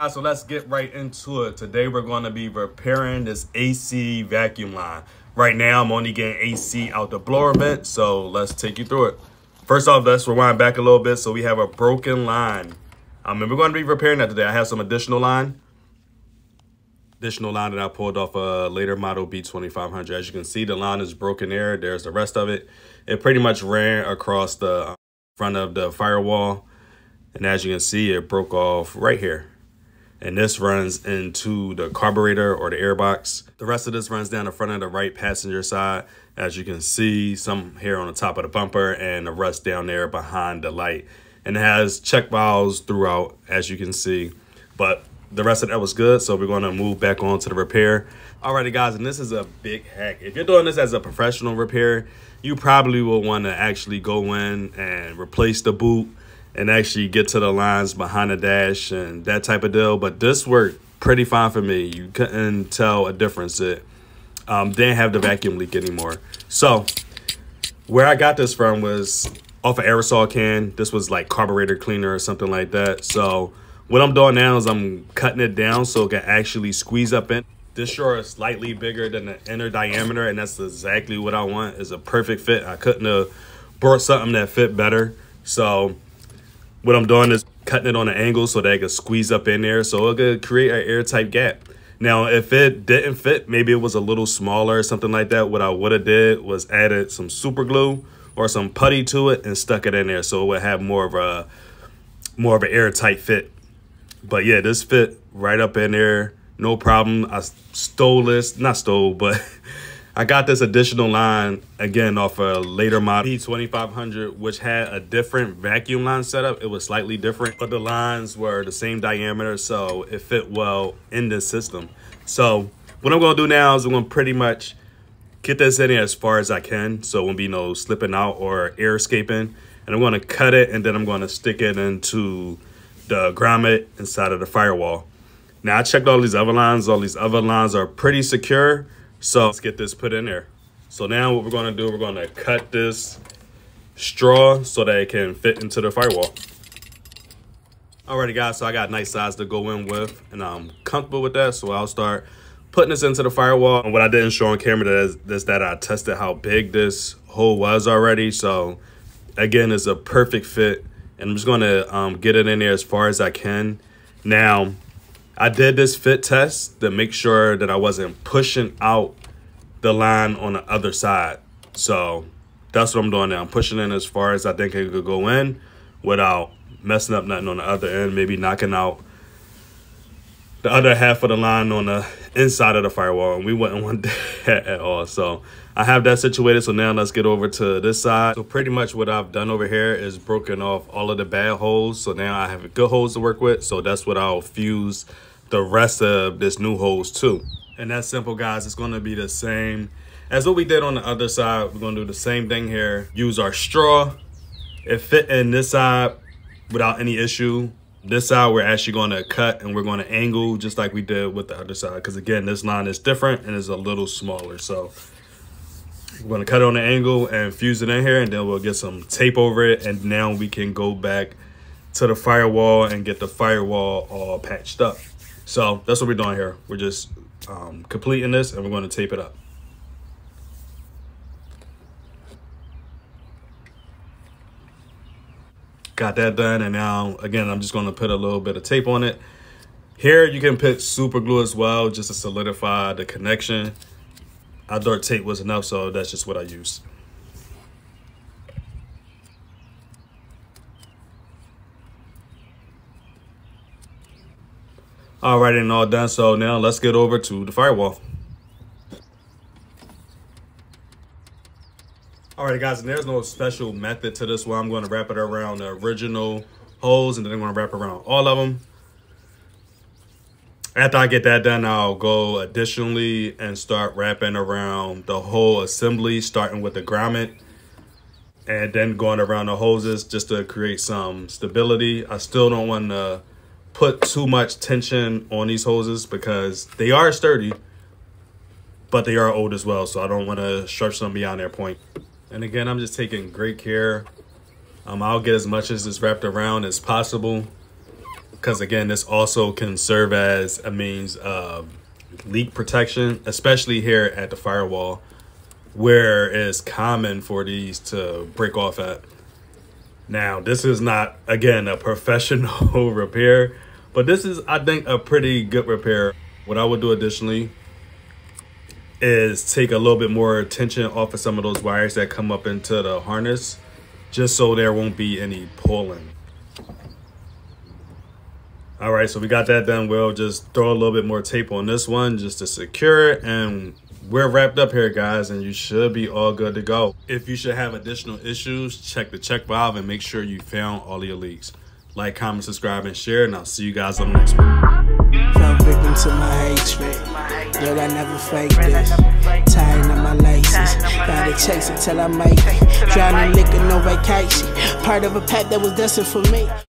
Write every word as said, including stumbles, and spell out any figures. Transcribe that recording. Right, so let's get right into it. Today we're going to be repairing this A C vacuum line. Right now I'm only getting A C out the blower vent, so let's take you through it. First off, let's rewind back a little bit. So we have a broken line. I mean, we're going to be repairing that today. I have some additional line. Additional line that I pulled off a later model B twenty-five hundred. As you can see, the line is broken there. There's the rest of it. It pretty much ran across the front of the firewall. And as you can see, it broke off right here. And this runs into the carburetor or the airbox. The rest of this runs down the front of the right passenger side. As you can see, some here on the top of the bumper and the rest down there behind the light. And it has check valves throughout, as you can see. But the rest of that was good, so we're going to move back on to the repair. Alrighty, guys, and this is a big hack. If you're doing this as a professional repair, you probably will want to actually go in and replace the boot and actually get to the lines behind the dash and that type of deal. But this worked pretty fine for me. You couldn't tell a difference. It um, didn't have the vacuum leak anymore. So where I got this from was off an aerosol can. This was like carburetor cleaner or something like that. So what I'm doing now is I'm cutting it down so it can actually squeeze up in. This shore is slightly bigger than the inner diameter, and that's exactly what I want. It's a perfect fit. I couldn't have brought something that fit better. So what I'm doing is cutting it on an angle so that it could squeeze up in there, so it could create an airtight gap. Now, if it didn't fit, maybe it was a little smaller or something like that. What I would have did was added some super glue or some putty to it and stuck it in there, so it would have more of a more of an airtight fit. But yeah, this fit right up in there, no problem. I stole this, not stole, but I got this additional line, again, off a later model B twenty-five hundred, which had a different vacuum line setup. It was slightly different, but the lines were the same diameter, so it fit well in this system. So what I'm going to do now is I'm going to pretty much get this in there as far as I can, so it won't be no slipping out or air escaping. And I'm going to cut it, and then I'm going to stick it into the grommet inside of the firewall. Now, I checked all these other lines. All these other lines are pretty secure. So let's get this put in there. So now what we're gonna do, we're gonna cut this straw so that it can fit into the firewall. Alrighty, guys, so I got a nice size to go in with, and I'm comfortable with that. So I'll start putting this into the firewall. And what I didn't show on camera is, is that I tested how big this hole was already. So again, it's a perfect fit. And I'm just gonna um, get it in there as far as I can. Now, I did this fit test to make sure that I wasn't pushing out the line on the other side. So that's what I'm doing now. I'm pushing in as far as I think it could go in without messing up nothing on the other end, maybe knocking out the other half of the line on the inside of the firewall. And we wouldn't want that at all. So I have that situated. So now let's get over to this side. So pretty much what I've done over here is broken off all of the bad holes. So now I have good holes to work with. So that's what I'll fuse the rest of this new holes too. And that's simple, guys. It's gonna be the same as what we did on the other side. We're gonna do the same thing here. Use our straw. It fit in this side without any issue. This side we're actually gonna cut, and we're gonna angle just like we did with the other side. Because again, this line is different and is a little smaller. So we're gonna cut it on an angle and fuse it in here, and then we'll get some tape over it. And now we can go back to the firewall and get the firewall all patched up. So that's what we're doing here. We're just um, completing this, and we're going to tape it up. Got that done. And now, again, I'm just going to put a little bit of tape on it. Here, you can put super glue as well, just to solidify the connection. I thought tape was enough, so that's just what I used. All right, and all done. So now let's get over to the firewall. All right, guys, and there's no special method to this one. I'm going to wrap it around the original holes, and then I'm going to wrap around all of them. After I get that done, I'll go additionally and start wrapping around the whole assembly, starting with the grommet and then going around the hoses just to create some stability. I still don't want to put too much tension on these hoses because they are sturdy, but they are old as well, so I don't want to stretch them beyond their point. And again, I'm just taking great care. um I'll get as much as it's wrapped around as possible. because again, this also can serve as a means of leak protection, especially here at the firewall, where it's common for these to break off at. Now, this is not, again, a professional repair, but this is, I think, a pretty good repair. What I would do additionally is take a little bit more tension off of some of those wires that come up into the harness, just so there won't be any pulling. All right, so we got that done. We'll just throw a little bit more tape on this one just to secure it, and we're wrapped up here, guys, and you should be all good to go. If you should have additional issues, check the check valve and make sure you found all of your leaks. Like, comment, subscribe, and share, and I'll see you guys on the next one. Fell victim to my hatred. Yo, I never faked this. Tying up my laces. Gotta chase until I make it. Drowning liquor, no vacation. Part of a pack that was destined for me.